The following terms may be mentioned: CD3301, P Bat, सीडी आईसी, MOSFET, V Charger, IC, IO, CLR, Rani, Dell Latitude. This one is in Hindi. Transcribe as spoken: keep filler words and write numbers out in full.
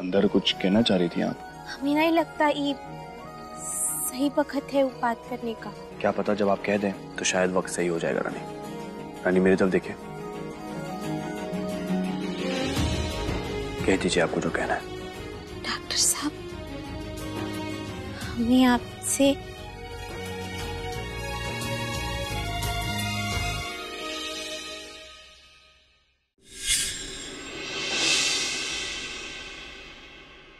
अंदर कुछ कहना चाह रही थी आप? हमें नहीं लगता ये सही वक्त है बात करने का। क्या पता जब आप कह दें तो शायद वक्त सही हो जाएगा। रानी रानी मेरी तरफ देखिए, कह दीजिए आपको जो कहना है। डॉक्टर साहब, हमने आपसे